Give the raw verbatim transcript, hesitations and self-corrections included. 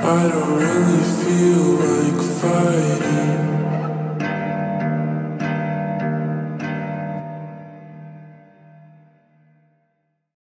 I don't really feel like fighting.